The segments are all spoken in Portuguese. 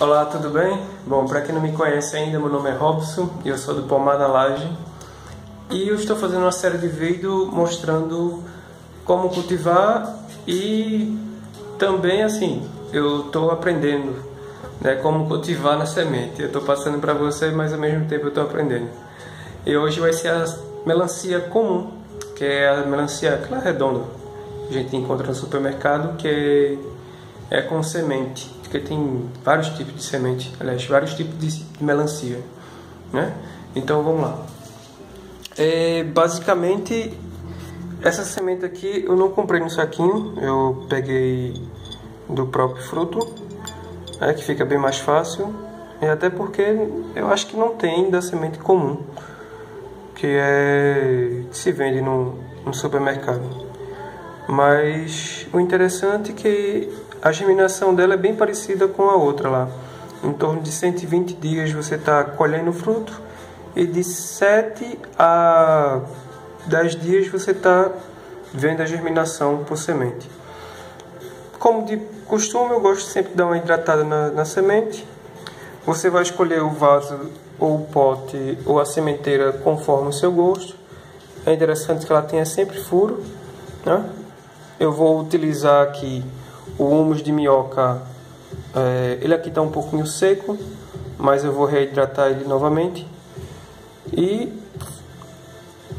Olá, tudo bem? Bom, para quem não me conhece ainda, meu nome é Robson e eu sou do Pomar da Laje. E eu estou fazendo uma série de vídeos mostrando como cultivar e também, assim, eu estou aprendendo, né, como cultivar na semente. Eu estou passando para você, mas ao mesmo tempo eu estou aprendendo. E hoje vai ser a melancia comum, que é a melancia aquela redonda que a gente encontra no supermercado, que é com semente, porque tem vários tipos de semente, aliás, vários tipos de melancia, né? Então vamos lá. Basicamente, essa semente aqui eu não comprei no saquinho, eu peguei do próprio fruto, que fica bem mais fácil, e até porque eu acho que não tem da semente comum, que se vende no supermercado. Mas o interessante é que a germinação dela é bem parecida com a outra lá. Em torno de 120 dias você está colhendo o fruto e de 7 a 10 dias você está vendo a germinação por semente. Como de costume, eu gosto sempre de dar uma hidratada na semente. Você vai escolher o vaso ou o pote ou a sementeira conforme o seu gosto. É interessante que ela tenha sempre furo, né? Eu vou utilizar aqui o humus de minhoca, ele aqui está um pouquinho seco, mas eu vou reidratar ele novamente e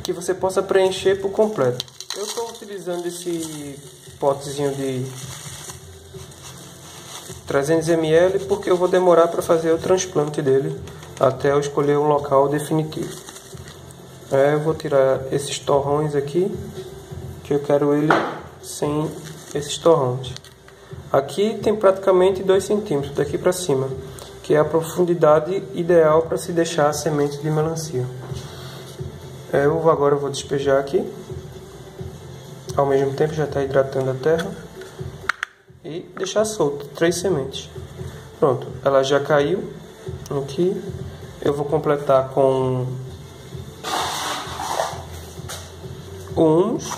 que você possa preencher por completo. Eu estou utilizando esse potezinho de 300 ml porque eu vou demorar para fazer o transplante dele até eu escolher um local definitivo. Eu vou tirar esses torrões aqui, que eu quero ele sem esses torrões. Aqui tem praticamente 2 cm daqui para cima, que é a profundidade ideal para se deixar a semente de melancia. Agora eu vou despejar aqui, ao mesmo tempo já está hidratando a terra, e deixar solto 3 sementes. Pronto, ela já caiu aqui. Eu vou completar com o humus,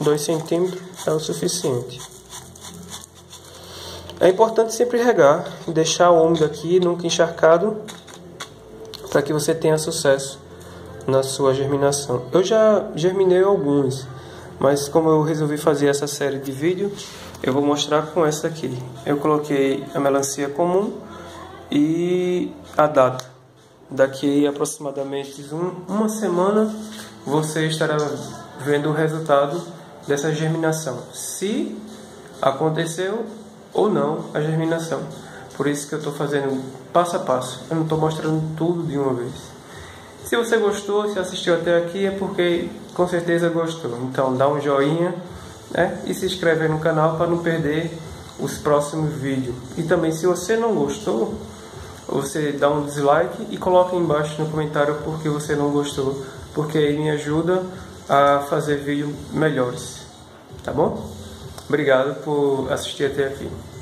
2 cm é o suficiente. É importante sempre regar, deixar úmido aqui, nunca encharcado, para que você tenha sucesso na sua germinação. Eu já germinei alguns, mas como eu resolvi fazer essa série de vídeo, eu vou mostrar com essa aqui. Eu coloquei a melancia comum e a data. Daqui aproximadamente uma semana você estará vendo o resultado dessa germinação, se aconteceu ou não a germinação. Por isso que eu estou fazendo passo a passo, eu não estou mostrando tudo de uma vez. Se você gostou, se assistiu até aqui, é porque com certeza gostou. Então dá um joinha, né? E se inscreve aí no canal para não perder os próximos vídeos. E também, se você não gostou, você dá um dislike e coloca aí embaixo no comentário porque você não gostou, porque aí me ajuda a fazer vídeos melhores, tá bom? Obrigado por assistir até aqui.